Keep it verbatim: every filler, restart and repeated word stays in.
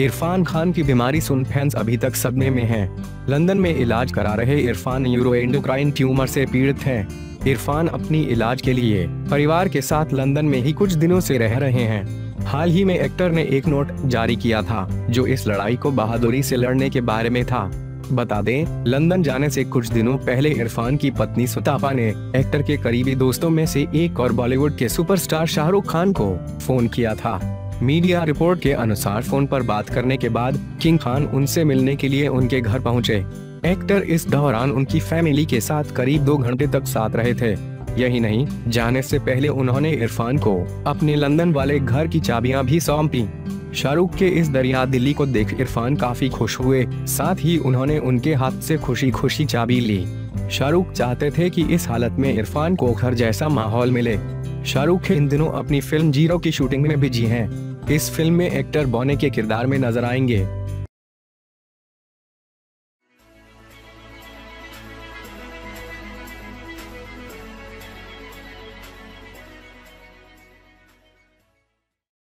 इरफान खान की बीमारी सुन फैंस अभी तक सदमे में हैं। लंदन में इलाज करा रहे इरफान यूरोएंडोक्राइन ट्यूमर से पीड़ित हैं। इरफान अपनी इलाज के लिए परिवार के साथ लंदन में ही कुछ दिनों से रह रहे हैं। हाल ही में एक्टर ने एक नोट जारी किया था जो इस लड़ाई को बहादुरी से लड़ने के बारे में था। बता दें, लंदन जाने से कुछ दिनों पहले इरफान की पत्नी सुतापा ने एक्टर के करीबी दोस्तों में से एक और बॉलीवुड के सुपरस्टार शाहरुख खान को फोन किया था। मीडिया रिपोर्ट के अनुसार फोन पर बात करने के बाद किंग खान उनसे मिलने के लिए उनके घर पहुंचे। एक्टर इस दौरान उनकी फैमिली के साथ करीब दो घंटे तक साथ रहे थे। यही नहीं, जाने से पहले उन्होंने इरफान को अपने लंदन वाले घर की चाबियां भी सौंपी। शाहरुख के इस दरिया दिली को देख इरफान काफी खुश हुए, साथ ही उन्होंने उनके हाथ से खुशी खुशी चाबी ली। शाहरुख चाहते थे कि इस हालत में इरफान को घर जैसा माहौल मिले। शाहरुख इन दिनों अपनी फिल्म जीरो की शूटिंग में बिजी हैं। इस फिल्म में एक्टर बॉने के किरदार में नजर आएंगे।